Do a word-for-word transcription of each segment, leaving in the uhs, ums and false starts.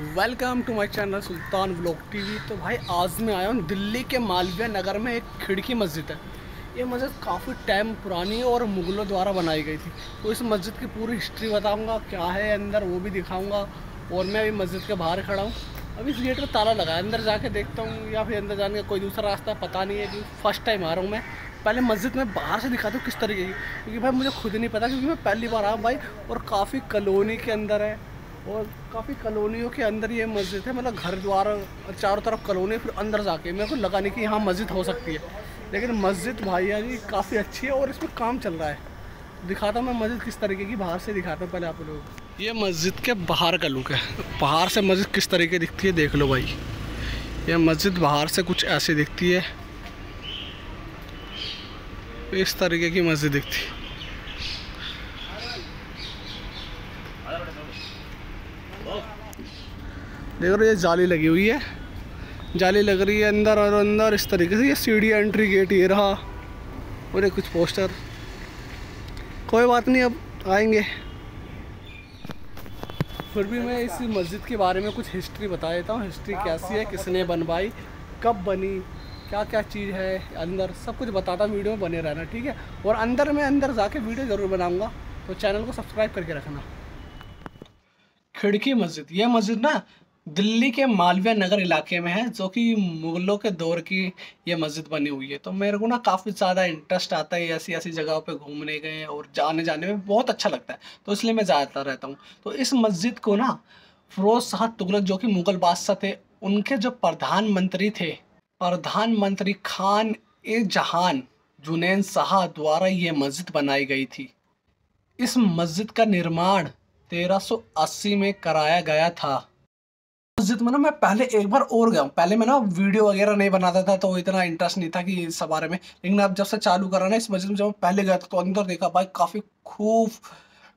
Welcome to my channel Sultan vlog TV. तो भाई आज मैं आया हूँ दिल्ली के मालविया नगर में। एक खिड़की मस्जिद है। ये मस्जिद काफ़ी टाइम पुरानी है और मुग़लों द्वारा बनाई गई थी। तो इस मस्जिद की पूरी हिस्ट्री बताऊंगा, क्या है अंदर वो भी दिखाऊंगा। और मैं अभी मस्जिद के बाहर खड़ा हूँ। अभी इस गेट पर ताला लगा है, अंदर जाके देखता हूँ या फिर अंदर जाने का कोई दूसरा रास्ता पता नहीं है कि फर्स्ट टाइम आ रहा हूँ मैं। पहले मस्जिद में बाहर से दिखाता हूँ किस तरीके की, क्योंकि भाई मुझे खुद नहीं पता, क्योंकि मैं पहली बार आया भाई। और काफ़ी कॉलोनी के अंदर है और काफ़ी कॉलोनियों के अंदर ये मस्जिद है। मतलब घर द्वार चारों तरफ कॉलोनी, फिर अंदर जाके मेरे को लगा नहीं कि यहाँ मस्जिद हो सकती है। लेकिन मस्जिद भाई यानी काफ़ी अच्छी है और इसमें काम चल रहा है। दिखाता हूँ मैं मस्जिद किस तरीके की बाहर से, दिखाता हूँ पहले आप लोग। ये मस्जिद के बाहर का लुक है, बाहर से मस्जिद किस तरीके दिखती है देख लो भाई। यह मस्जिद बाहर से कुछ ऐसी दिखती है, इस तरीके की मस्जिद दिखती है। देख रहे हो ये जाली लगी हुई है, जाली लग रही है अंदर और अंदर इस तरीके से। ये सीढ़ी एंट्री गेट ये रहा और ये कुछ पोस्टर। कोई बात नहीं, अब आएंगे। फिर भी मैं इस मस्जिद के बारे में कुछ हिस्ट्री बता देता हूँ। हिस्ट्री कैसी है, किसने बनवाई, कब बनी, क्या क्या चीज़ है अंदर, सब कुछ बताता हूँ। वीडियो में बने रहना, ठीक है। और अंदर मैं अंदर जाके वीडियो ज़रूर बनाऊँगा, तो चैनल को सब्सक्राइब करके रखना। खिड़की मस्जिद, यह मस्जिद ना दिल्ली के मालविया नगर इलाके में है, जो कि मुग़लों के दौर की ये मस्जिद बनी हुई है। तो मेरे को ना काफ़ी ज़्यादा इंटरेस्ट आता है ऐसी ऐसी जगहों पे घूमने के, और जाने जाने में बहुत अच्छा लगता है, तो इसलिए मैं जाता रहता हूँ। तो इस मस्जिद को ना फिरोज शाह तुगलक, जो कि मुग़ल बादशाह थे, उनके जो प्रधानमंत्री थे, प्रधानमंत्री खान-ए-जहान जुनैन शाह द्वारा ये मस्जिद बनाई गई थी। इस मस्जिद का निर्माण तेरह सौ अस्सी में कराया गया था। मस्जिद में ना मैं पहले एक बार और गया हूँ। पहले मैं ना वीडियो वगैरह नहीं बनाता था, तो इतना इंटरेस्ट नहीं था कि इस बारे में। लेकिन अब जब से चालू करा ना इस मस्जिद में, जब मैं पहले गया था तो अंदर देखा भाई काफ़ी खूब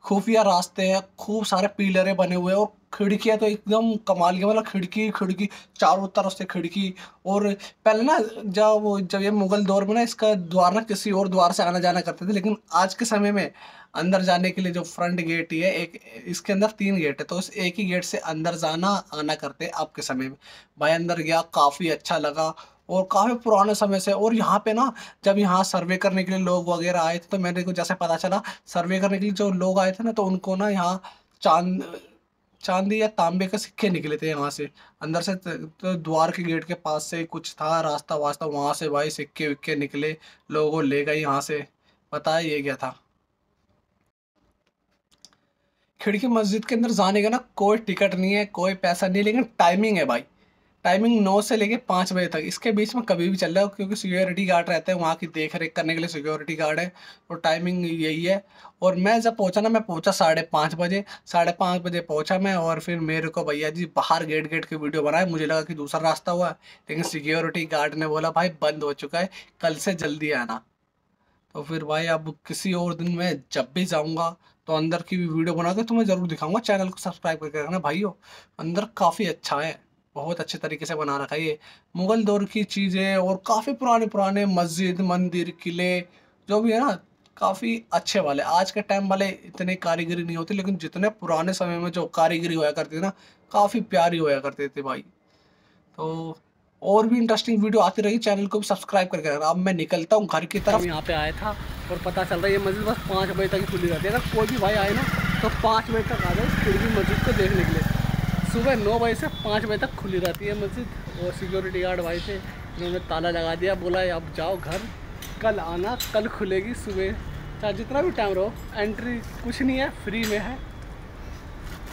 खुफिया रास्ते हैं, खूब सारे पिलरें बने हुए हैं और खिड़कियाँ तो एकदम कमाल की। मतलब खिड़की खिड़की चारों तरफ से खिड़की। और पहले ना जब जब ये मुग़ल दौर में ना इसका द्वार ना किसी और द्वार से आना जाना करते थे, लेकिन आज के समय में अंदर जाने के लिए जो फ्रंट गेट है, एक इसके अंदर तीन गेट है, तो इस एक ही गेट से अंदर जाना आना करते हैं अब के समय में। भाई अंदर गया, काफ़ी अच्छा लगा और काफ़ी पुराने समय से। और यहाँ पे ना जब यहाँ सर्वे करने के लिए लोग वगैरह आए थे, तो मेरे को जैसे पता चला सर्वे करने के लिए जो लोग आए थे ना, तो उनको ना यहाँ चांद चांदी या तांबे के सिक्के निकले थे यहाँ से अंदर से। तो द्वार के गेट के पास से कुछ था रास्ता वास्ता, वहाँ से भाई सिक्के विक्के निकले, लोगों ले गए यहाँ से। पता है ये क्या था। खिड़की मस्जिद के अंदर जाने का ना कोई टिकट नहीं है, कोई पैसा नहीं, लेकिन टाइमिंग है भाई। टाइमिंग नौ से लेके पाँच बजे तक, इसके बीच में कभी भी चल रहा है, क्योंकि सिक्योरिटी गार्ड रहते हैं वहाँ की देख रेख करने के लिए। सिक्योरिटी गार्ड है और टाइमिंग यही है। और मैं जब पहुँचा ना, मैं पहुँचा साढ़े पाँच बजे, साढ़े पाँच बजे पहुँचा मैं। और फिर मेरे को भैया जी बाहर गेट गेट की वीडियो बनाए, मुझे लगा कि दूसरा रास्ता हुआ, लेकिन सिक्योरिटी गार्ड ने बोला भाई बंद हो चुका है, कल से जल्दी आना। तो फिर भाई अब किसी और दिन मैं जब भी जाऊँगा तो अंदर की भी वीडियो बना के तुम्हें ज़रूर दिखाऊँगा। चैनल को सब्सक्राइब करके रखना भाइयों। अंदर काफ़ी अच्छा है, बहुत अच्छे तरीके से बना रखा है। ये मुग़ल दौर की चीज़ें और काफ़ी पुराने पुराने मस्जिद, मंदिर, किले जो भी है ना काफ़ी अच्छे वाले। आज के टाइम वाले इतने कारीगरी नहीं होती, लेकिन जितने पुराने समय में जो कारीगरी होया करती थी ना, काफ़ी प्यारी होया करते थे भाई। तो और भी इंटरेस्टिंग वीडियो आती रही, चैनल को भी सब्सक्राइब करके रखना। अब मैं निकलता हूँ घर की तरफ। यहाँ पे आया था और पता चल रहा है ये मस्जिद बस पाँच बजे तक ही खुली रहती है। कोई भी भाई आए ना तो पाँच बजे तक आ जाए खिड़की मस्जिद को देखने के लिए। सुबह नौ बजे से पाँच बजे तक खुली रहती है मस्जिद। और सिक्योरिटी गार्ड भाई थे, उन्होंने ताला लगा दिया, बोला अब जाओ घर, कल आना, कल खुलेगी सुबह, चाहे जितना भी टाइम रहो। एंट्री कुछ नहीं है, फ्री में है,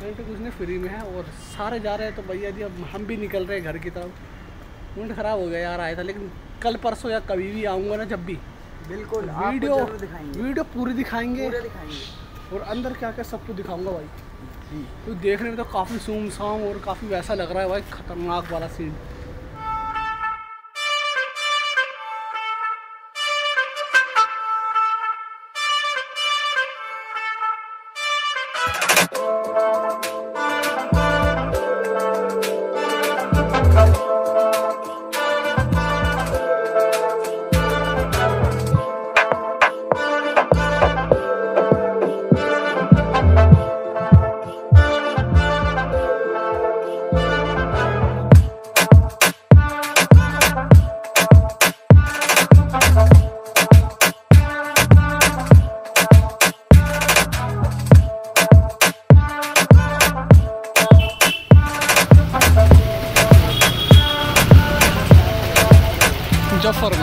एंट्री कुछ नहीं, फ्री में है। और सारे जा रहे हैं, तो भैया जी अब हम भी निकल रहे हैं घर की तरफ। मूड ख़राब हो गया यार, आया था, लेकिन कल परसों या कभी भी आऊँगा ना जब भी, बिल्कुल वीडियो वीडियो पूरी दिखाएंगे और अंदर क्या क्या सबको दिखाऊँगा भाई। तो देखने में तो काफ़ी सूमसाम और काफ़ी वैसा लग रहा है भाई, खतरनाक वाला सीन। सफ़र